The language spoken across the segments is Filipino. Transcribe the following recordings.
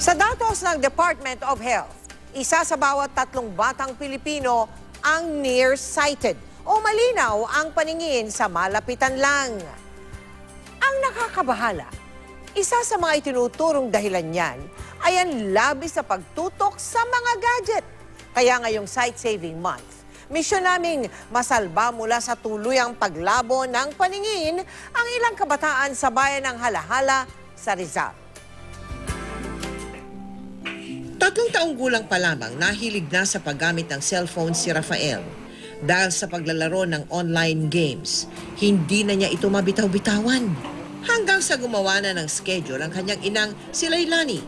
Sa datos ng Department of Health, isa sa bawat 3 batang Pilipino ang nearsighted o malinaw ang paningin sa malapitan lang. Ang nakakabahala, isa sa mga itinuturong dahilan niyan ay ang labis sa pagtutok sa mga gadget. Kaya ngayong Sight Saving Month, misyon naming masalba mula sa tuluyang paglabo ng paningin ang ilang kabataan sa bayan ng Jalajala sa Rizal. 3 taong gulang pa lamang nahilig na sa paggamit ng cellphone si Rafael. Dahil sa paglalaro ng online games, hindi na niya ito mabitaw-bitawan. Hanggang sa gumawa na ng schedule ang kanyang inang si Lailani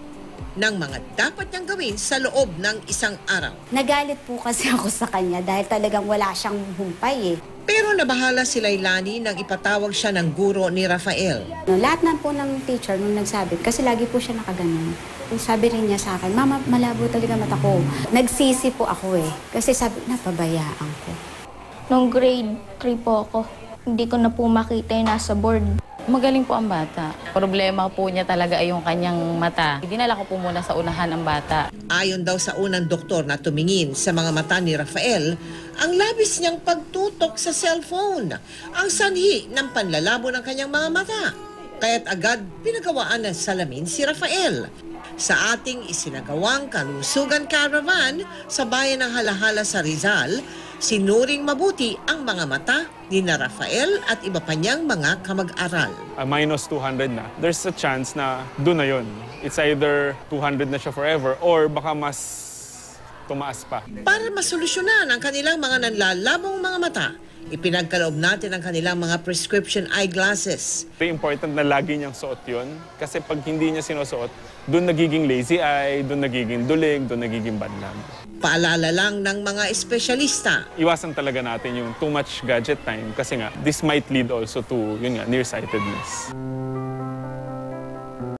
ng mga dapat niyang gawin sa loob ng isang araw. Nagalit po kasi ako sa kanya dahil talagang wala siyang humpay eh. Pero nabahala si Lailani nang ipatawag siya ng guro ni Rafael. No, lahat na po ng teacher nung nagsabi kasi lagi po siya nakaganon. Sabi rin niya sa akin, "Mama, malabo talaga mata ko." Nagsisi po ako eh. Kasi sabi, napabayaan ko. Noong grade 3 po ako, hindi ko na po makita yung nasa board. Magaling po ang bata. Problema po niya talaga ay yung kanyang mata. Dinala ko po muna sa unahan ang bata. Ayon daw sa unang doktor na tumingin sa mga mata ni Rafael, ang labis niyang pagtutok sa cellphone ang sanhi ng panlalabo ng kanyang mga mata. Kaya't agad pinagawaan ng salamin si Rafael sa ating isinagawang kalusugan caravan sa bayan ng Jalajala sa Rizal. Sinuring mabuti ang mga mata ni na Rafael at iba pa niyang mga kamag-aral. Minus 200 na. There's a chance na doon na yun. It's either 200 na siya forever or baka mas tumaas pa. Para masolusyonan ang kanilang mga nanlalabong mga mata, ipinagkaloob natin ang kanilang mga prescription eyeglasses. Important na lagi niyang suot yun kasi pag hindi niya sinusuot, doon nagiging lazy eye, doon nagiging duling, doon nagiging badlam. Paalala lang ng mga espesyalista. Iwasan talaga natin yung too much gadget time kasi nga, this might lead also to yun nga, nearsightedness.